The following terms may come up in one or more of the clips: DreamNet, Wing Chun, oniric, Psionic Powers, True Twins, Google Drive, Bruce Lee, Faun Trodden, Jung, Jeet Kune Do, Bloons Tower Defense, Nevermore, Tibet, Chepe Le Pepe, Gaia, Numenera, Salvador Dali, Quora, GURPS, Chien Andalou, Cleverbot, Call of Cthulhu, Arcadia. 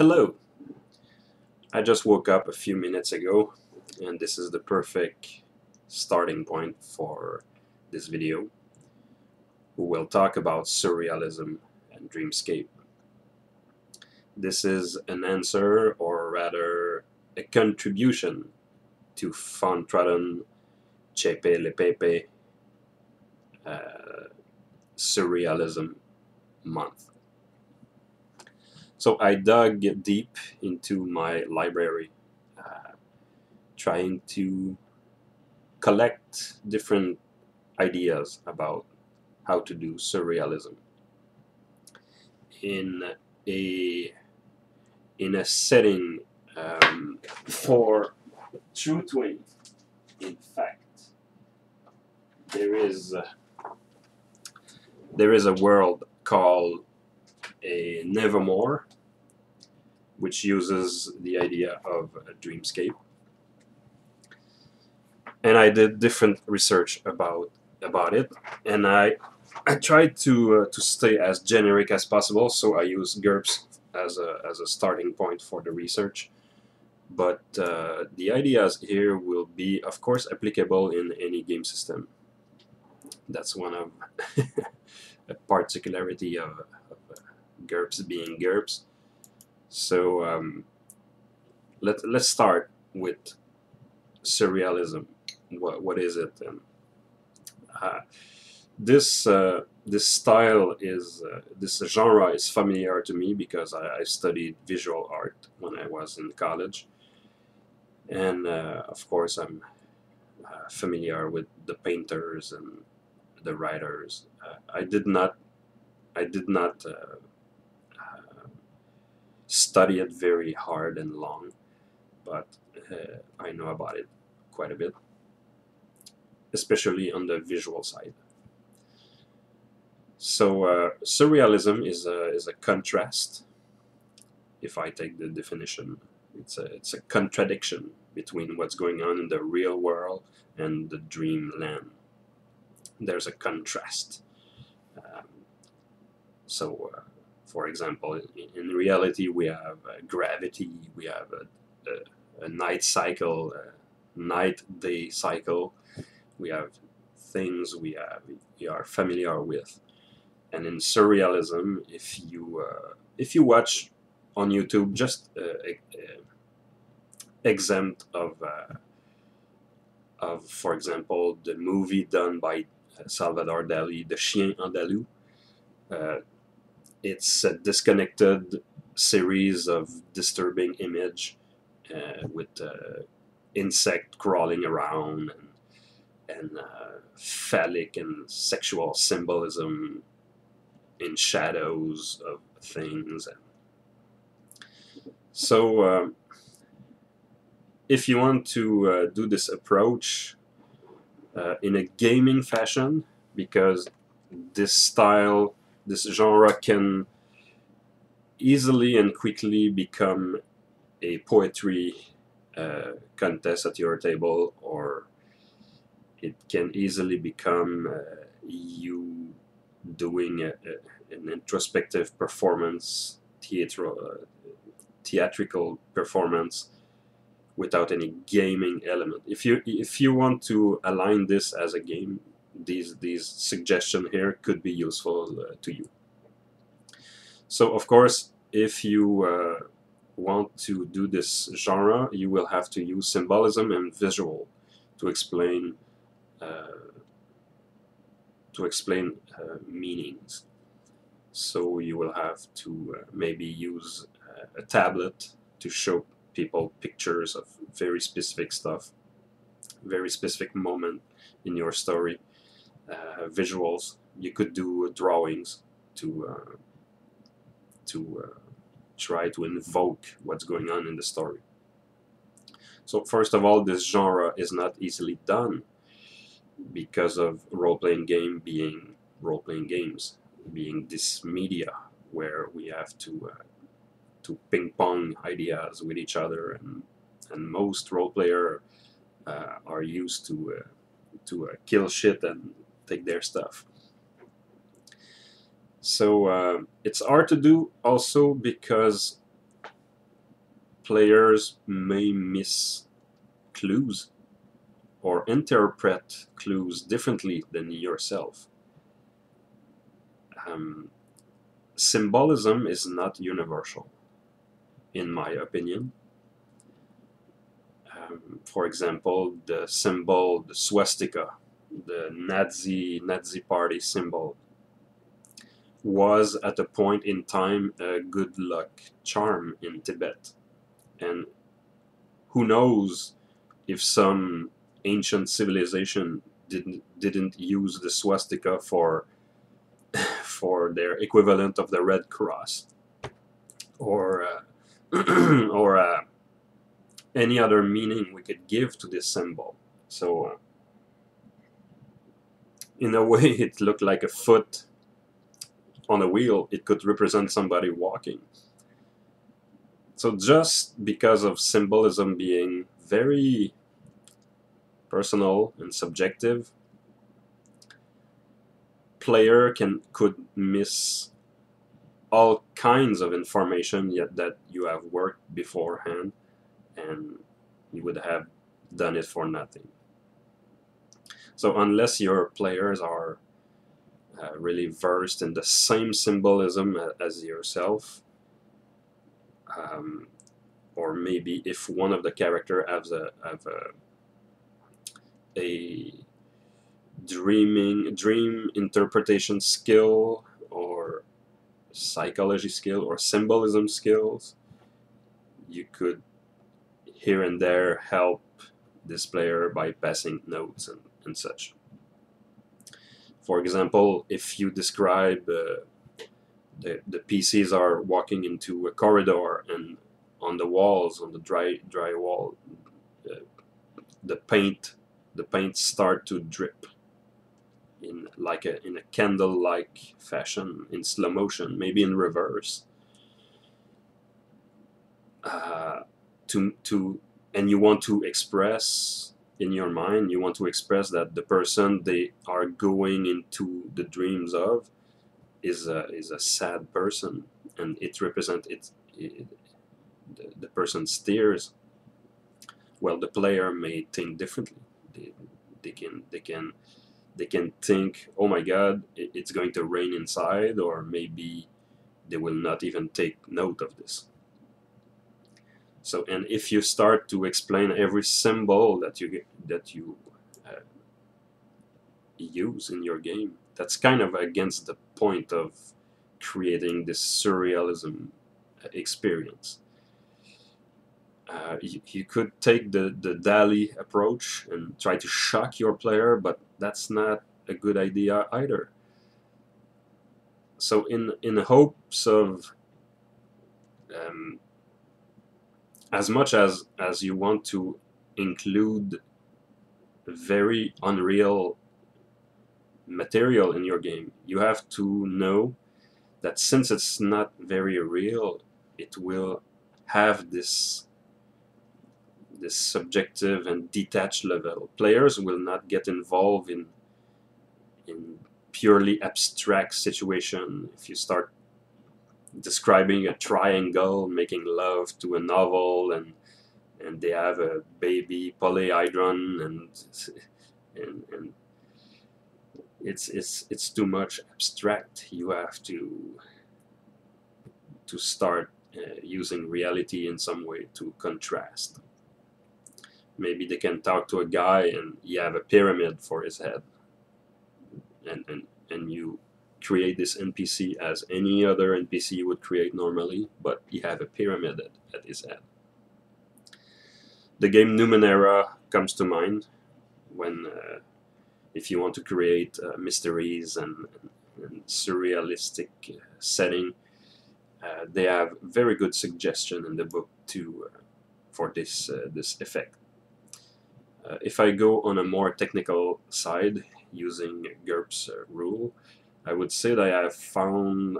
Hello! I just woke up a few minutes ago and this is the perfect starting point for this video. We will talk about surrealism and dreamscape. This is an answer, or rather a contribution, to Faun Trodden, Chepe Le Pepe, Surrealism Month. So I dug deep into my library, trying to collect different ideas about how to do surrealism in a setting for True Twins. In fact, there is a world called a Nevermore, which uses the idea of a dreamscape, and I did different research about it, and I tried to stay as generic as possible, so I used GURPS as a starting point for the research, but the ideas here will be, of course, applicable in any game system. That's one of a particularity of GURPS being GURPS. So let's start with surrealism. What is it? This style is this genre is familiar to me because I studied visual art when I was in college, and of course I'm familiar with the painters and the writers. I did not study it very hard and long, but I know about it quite a bit, especially on the visual side. So surrealism is a contrast. If I take the definition, it's a contradiction between what's going on in the real world and the dreamland. There's a contrast. For example, in reality, we have gravity, we have a night cycle, a night-day cycle, we have things we are familiar with. And in surrealism, if you watch on YouTube, just exempt of, for example, the movie done by Salvador Dali, the Chien Andalou. It's a disconnected series of disturbing image with insect crawling around and phallic and sexual symbolism in shadows of things. So if you want to do this approach in a gaming fashion, because this genre can easily and quickly become a poetry contest at your table, or it can easily become you doing an introspective performance, theatrical performance, without any gaming element. If you want to align this as a game, these suggestions here could be useful to you. So of course, if you want to do this genre, you will have to use symbolism and visual to explain meanings. So you will have to maybe use a tablet to show people pictures of very specific stuff, very specific moment in your story. Visuals. You could do drawings to try to invoke what's going on in the story. So first of all, this genre is not easily done because of role-playing games being this media where we have to ping-pong ideas with each other, and most role players are used to kill shit and take their stuff. So it's hard to do also because players may miss clues or interpret clues differently than yourself. Symbolism is not universal, in my opinion. For example, the symbol, the swastika, the Nazi party symbol, was at a point in time a good luck charm in Tibet. And who knows if some ancient civilization didn't use the swastika for their equivalent of the Red Cross, or any other meaning we could give to this symbol. So in a way, it looked like a foot on a wheel. It could represent somebody walking. So just because of symbolism being very personal and subjective, player could miss all kinds of information yet that you have worked beforehand, and you would have done it for nothing. So unless your players are really versed in the same symbolism as yourself, or maybe if one of the character has a dream interpretation skill, or psychology skill, or symbolism skills, you could here and there help this player by passing notes and such. For example, if you describe the PCs are walking into a corridor, and on the walls, on the dry wall, the paint start to drip in like in a candle-like fashion, in slow motion, maybe in reverse. And you want to express in your mind, you want to express that the person they are going into the dreams of is a sad person, and it represents the person's tears. Well, the player may think differently. They can think, oh my God, it's going to rain inside, or maybe they will not even take note of this. So, and if you start to explain every symbol that you use in your game, that's kind of against the point of creating this surrealism experience. You could take the Dali approach and try to shock your player, but that's not a good idea either. So, in hopes of as much as you want to include very unreal material in your game, you have to know that since it's not very real, it will have this subjective and detached level. Players will not get involved in purely abstract situation. If you start describing a triangle making love to a novel, and they have a baby polyhedron, and it's too much abstract. You have to start using reality in some way to contrast. Maybe they can talk to a guy and you have a pyramid for his head, and you create this NPC as any other NPC you would create normally, but you have a pyramid at his head. The game Numenera comes to mind when, if you want to create mysteries and surrealistic setting, they have very good suggestion in the book for this effect. If I go on a more technical side using GURPS rule, I would say that I have found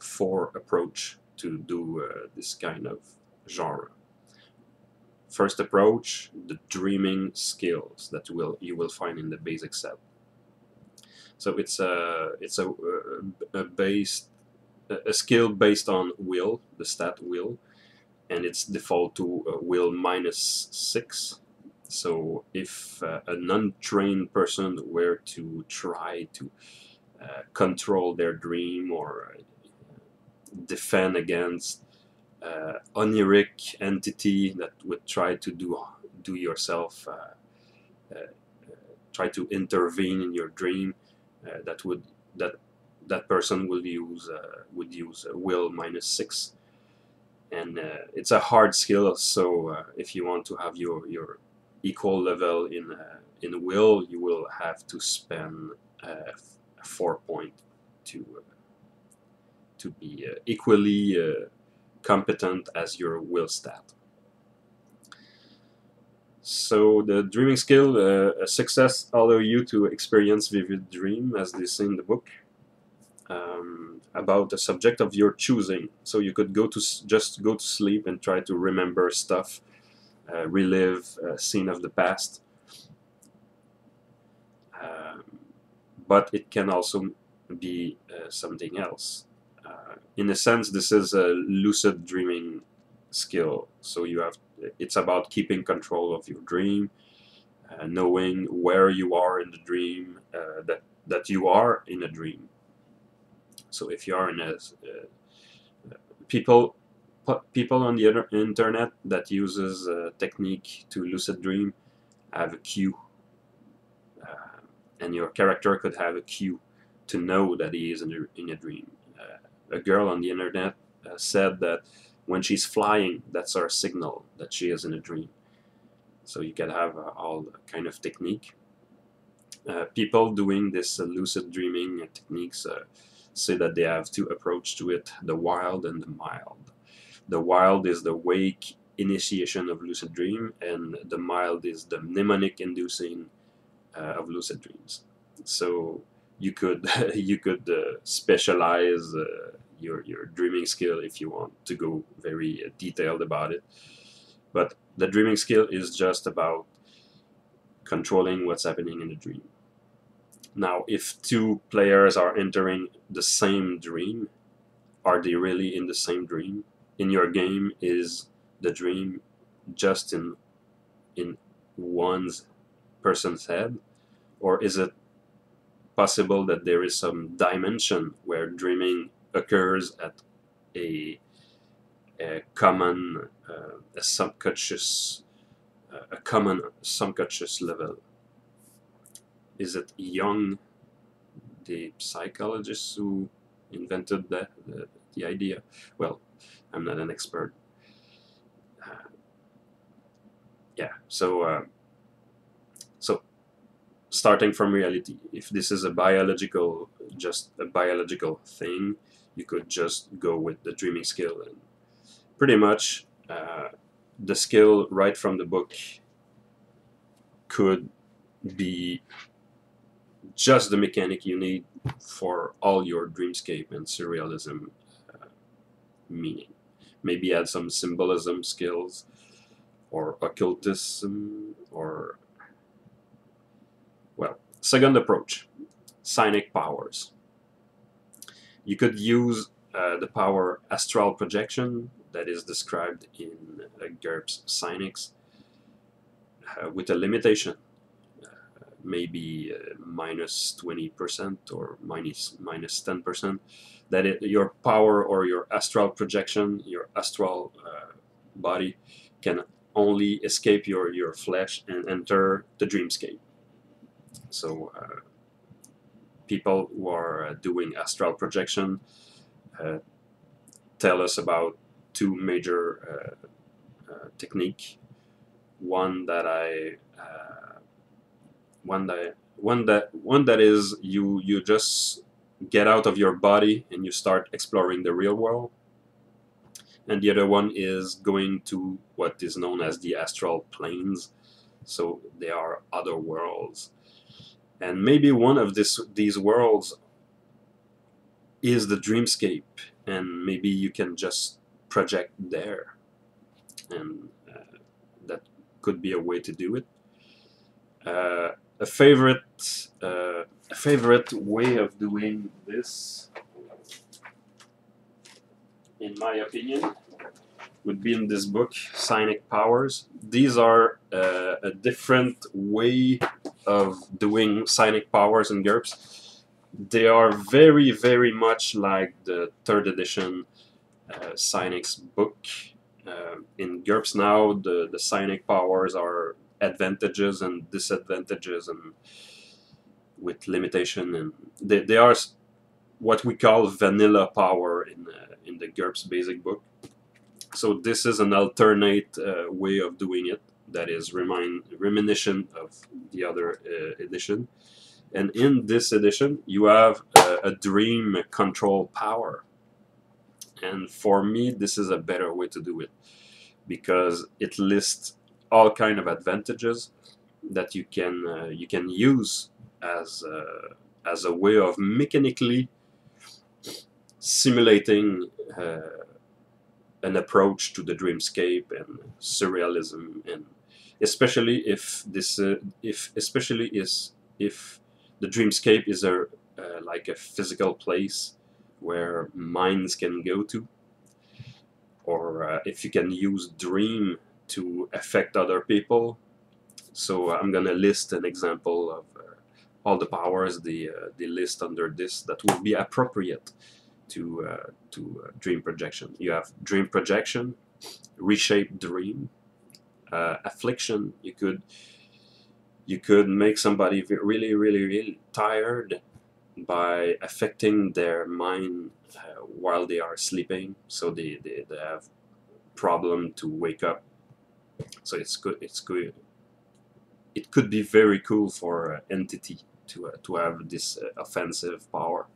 four approaches to do this kind of genre. First approach, the dreaming skills that you will find in the basic set. So it's a skill based on will, the stat will, and it's default to will minus 6. So if an untrained person were to try to control their dream or defend against oniric entity that would try to do yourself, try to intervene in your dream, that person will use will minus 6, and it's a hard skill. So if you want to have your equal level in will, you will have to spend 4 points to be equally competent as your will stat. So the dreaming skill, a success allows you to experience vivid dream, as they say in the book, about a subject of your choosing. So you could just go to sleep and try to remember stuff, relive a scene of the past. But it can also be something else. In a sense, this is a lucid dreaming skill. So you have. It's about keeping control of your dream, knowing where you are in the dream, that you are in a dream. So if you are in a people on the internet that uses a technique to lucid dream have a cue, and your character could have a cue to know that he is in a dream. A girl on the internet said that when she's flying, that's our signal that she is in a dream. So you can have all kind of technique. People doing this lucid dreaming techniques say that they have two approaches to it: the wild and the mild. The wild is the wake initiation of lucid dream, and the mild is the mnemonic inducing of lucid dreams. So you could specialize your dreaming skill if you want to go very detailed about it. But the dreaming skill is just about controlling what's happening in the dream. Now, if two players are entering the same dream, are they really in the same dream? In your game, is the dream just in one's person's head, or is it possible that there is some dimension where dreaming occurs at a common subconscious level? Is it Jung, the psychologist, who invented the idea? Well, I'm not an expert. So starting from reality, if this is just a biological thing, you could just go with the dreaming skill, and pretty much the skill right from the book could be just the mechanic you need for all your dreamscape and surrealism meaning. Maybe add some symbolism skills or occultism, or well, second approach, psionic powers. You could use the power astral projection that is described in GURPS Psionics with a limitation, maybe minus 20% or minus 10%. That your power or your astral projection, your astral body, can only escape your flesh and enter the dreamscape. So people who are doing astral projection tell us about two major technique. One that is you just get out of your body and you start exploring the real world, and the other one is going to what is known as the astral planes. So they are other worlds. And maybe one of these worlds is the dreamscape, and maybe you can just project there, and that could be a way to do it. A favorite way of doing this, in my opinion, would be in this book, Psionic Powers. These are a different way of doing Psionic Powers in GURPS. They are very, very much like the 3rd edition Psionic's book. In GURPS now, the Psionic Powers are advantages and disadvantages and with limitation, and they are what we call vanilla power in the GURPS basic book. So this is an alternate way of doing it that is reminiscent of the other edition. And in this edition you have a dream control power, and for me this is a better way to do it because it lists all kind of advantages that you can use as a way of mechanically simulating an approach to the dreamscape and surrealism, and especially if this especially if the dreamscape is a like a physical place where minds can go to, or if you can use dream to affect other people. So I'm gonna list an example of all the powers they list under this that would be appropriate to dream projection. You have dream projection, reshape dream, affliction. You could make somebody really, really, really tired by affecting their mind while they are sleeping, so they have problem to wake up. So it's good. It's good. It could be very cool for entity to have this offensive power.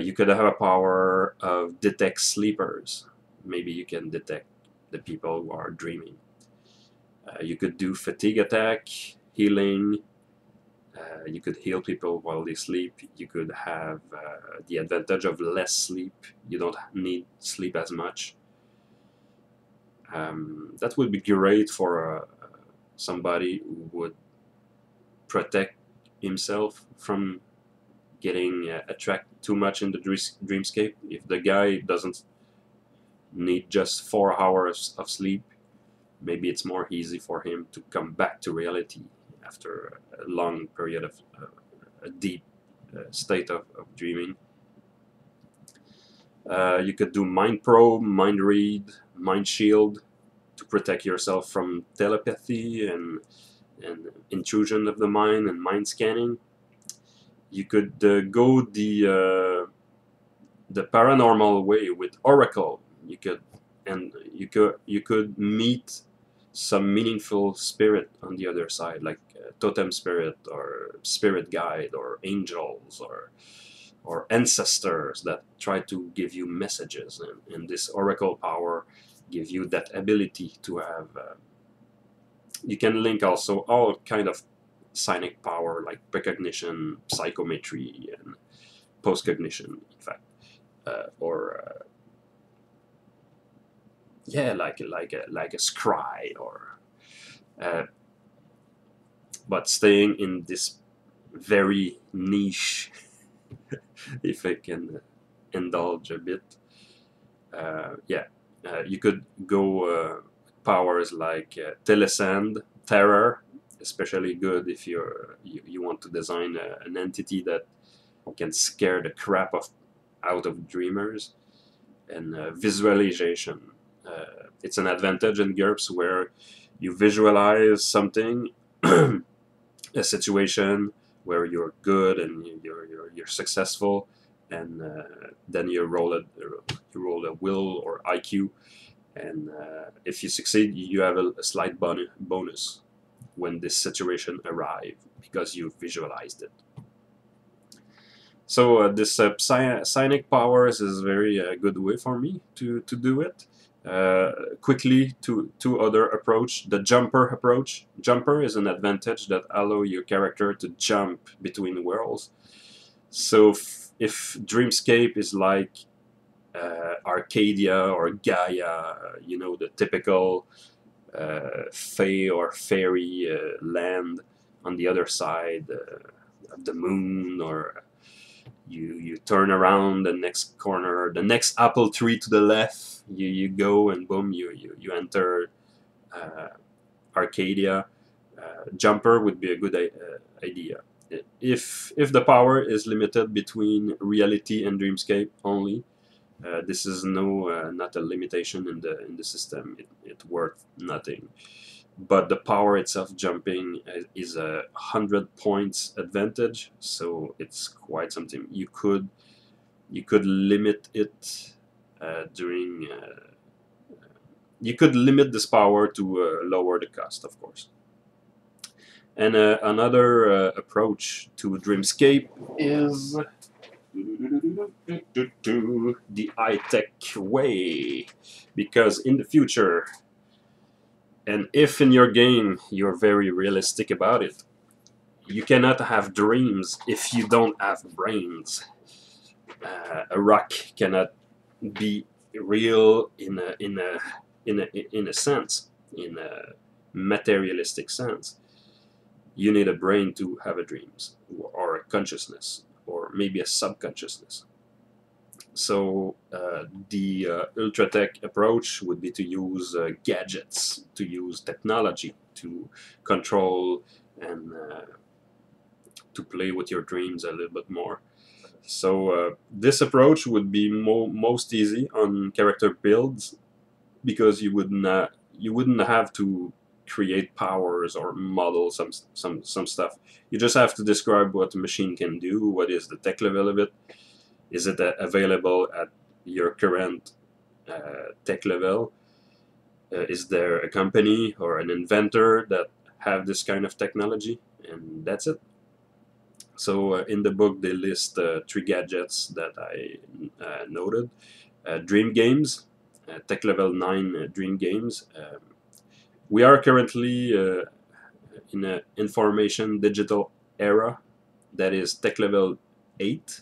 You could have a power of detect sleepers. Maybe you can detect the people who are dreaming. You could do fatigue attack, healing. You could heal people while they sleep. You could have the advantage of less sleep. You don't need sleep as much. That would be great for somebody who would protect himself from getting attracted too much in the dreamscape. If the guy doesn't need just 4 hours of sleep, maybe it's more easy for him to come back to reality after a long period of a deep state of dreaming. You could do mind probe, mind read, mind shield to protect yourself from telepathy and intrusion of the mind and mind scanning. You could go the paranormal way with Oracle. You could meet some meaningful spirit on the other side, like totem spirit or spirit guide or angels or ancestors that try to give you messages. And this Oracle power gives you that ability to have. You can link also all kind of Psionic power like precognition, psychometry, and postcognition, in fact, yeah, like a scry, or but staying in this very niche, if I can indulge a bit, yeah, you could go powers like telesend, terror. Especially good if you want to design an entity that can scare the crap out of dreamers. And visualization, it's an advantage in GURPS where you visualize something, a situation where you're good and you're successful, and then you roll a will or IQ, and if you succeed, you have a slight bonus when this situation arrives because you visualized it. So this Psionic powers is very good way for me to do it. Quickly to other approach, the jumper approach. Jumper is an advantage that allows your character to jump between worlds. So if dreamscape is like Arcadia or Gaia, you know, the typical fae or fairy land on the other side of the moon, or You turn around the next corner, the next apple tree to the left. You go and boom, you enter Arcadia. Jumper would be a good idea. If the power is limited between reality and dreamscape only, this is not a limitation in the system. It's worth nothing. But the power itself, jumping, is a 100 points advantage, so it's quite something. You could limit it during. You could limit this power to lower the cost, of course. And another approach to Dreamscape is the high-tech way, because in the future, and if in your game you're very realistic about it, you cannot have dreams if you don't have brains. A rock cannot be real in a sense, in a materialistic sense. You need a brain to have a dreams, or a consciousness, or maybe a subconsciousness. So the ultratech approach would be to use gadgets, to use technology to control and to play with your dreams a little bit more. So this approach would be most easy on character builds, because you wouldn't have to create powers or model some stuff. You just have to describe what the machine can do, what is the tech level of it, is it available at your current tech level, is there a company or an inventor that have this kind of technology, and that's it. So in the book they list 3 gadgets that I noted. Dream games, tech level 9 dream games. We are currently in an information digital era that is tech level 8,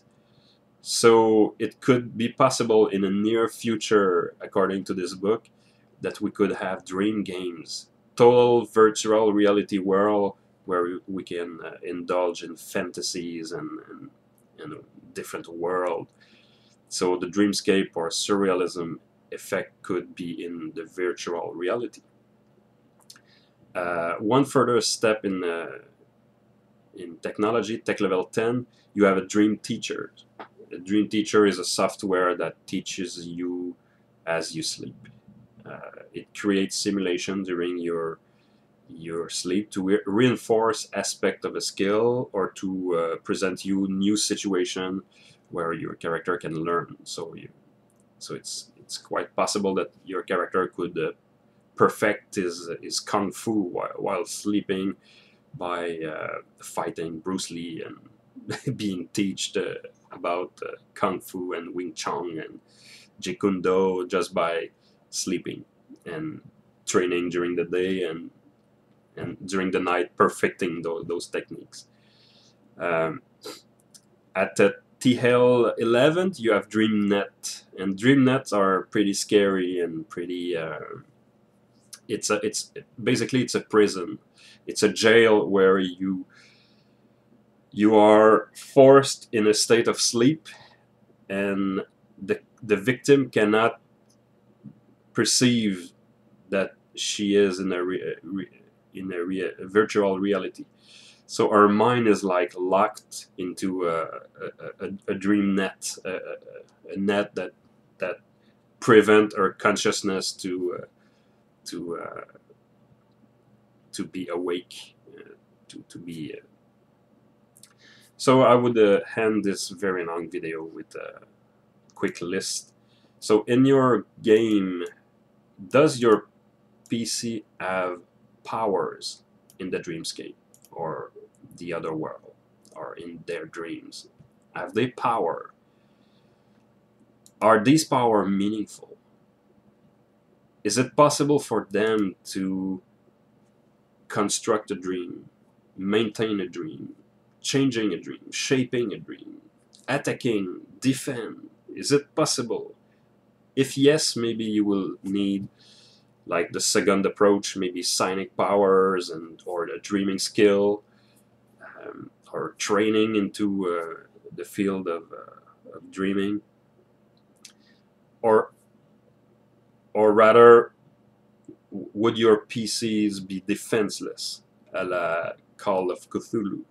so it could be possible in the near future, according to this book, that we could have dream games, total virtual reality world where we can indulge in fantasies and a different world. So the dreamscape or surrealism effect could be in the virtual reality. One further step in technology, tech level 10, you have a dream teacher. A dream teacher is a software that teaches you as you sleep. It creates simulation during your sleep to reinforce aspect of a skill, or to present you new situation where your character can learn. So it's quite possible that your character could perfect his kung fu while sleeping by fighting Bruce Lee and being taught about kung fu and Wing Chun and Jeet Kune Do just by sleeping and training during the day and during the night perfecting those techniques. At the TL 11 you have DreamNet, and DreamNets are pretty scary and pretty. It's basically it's a prison. It's a jail where you are forced in a state of sleep, and the victim cannot perceive that she is in a virtual reality. So our mind is like locked into a dream net, a net that prevent our consciousness to be awake, to be. So I would end this very long video with a quick list. So in your game, does your PC have powers in the dreamscape or the other world or in their dreams? Have they power? Are these powers meaningful? Is it possible for them to construct a dream, maintain a dream, changing a dream, shaping a dream, attacking, defend? Is it possible? If yes, maybe you will need, like the second approach, maybe psionic powers or the dreaming skill, or training into the field of dreaming, or rather, would your PCs be defenseless, a la Call of Cthulhu?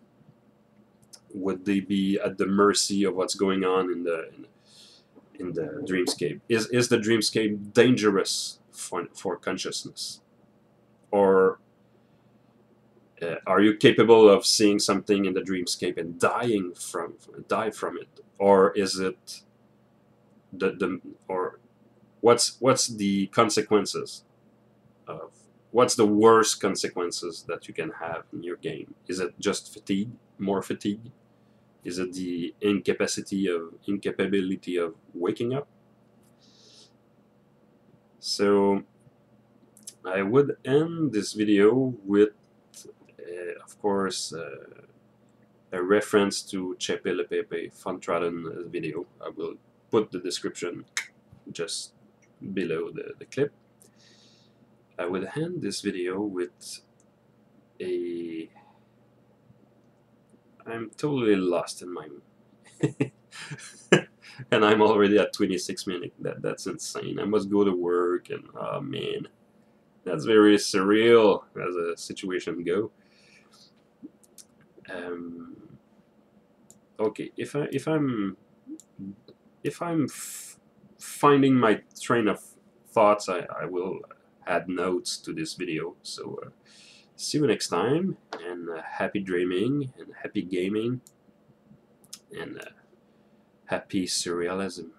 Would they be at the mercy of what's going on in the dreamscape? Is the dreamscape dangerous for consciousness, or are you capable of seeing something in the dreamscape and die from it, or is it what's the consequences of what's the worst consequences that you can have in your game? Is it just fatigue, more fatigue? Is it the incapability of waking up? So I would end this video with, of course, a reference to Chepe Le Pepe, Faun Trodden video. I will put the description just below the clip. I will end this video with a... I'm totally lost in my... and I'm already at 26 minutes. That's insane. I must go to work and, oh man, that's very surreal as a situation go. Okay, if I'm finding my train of thoughts, I will add notes to this video. So see you next time, and happy dreaming, and happy gaming, and happy surrealism.